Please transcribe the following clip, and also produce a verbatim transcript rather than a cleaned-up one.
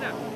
China.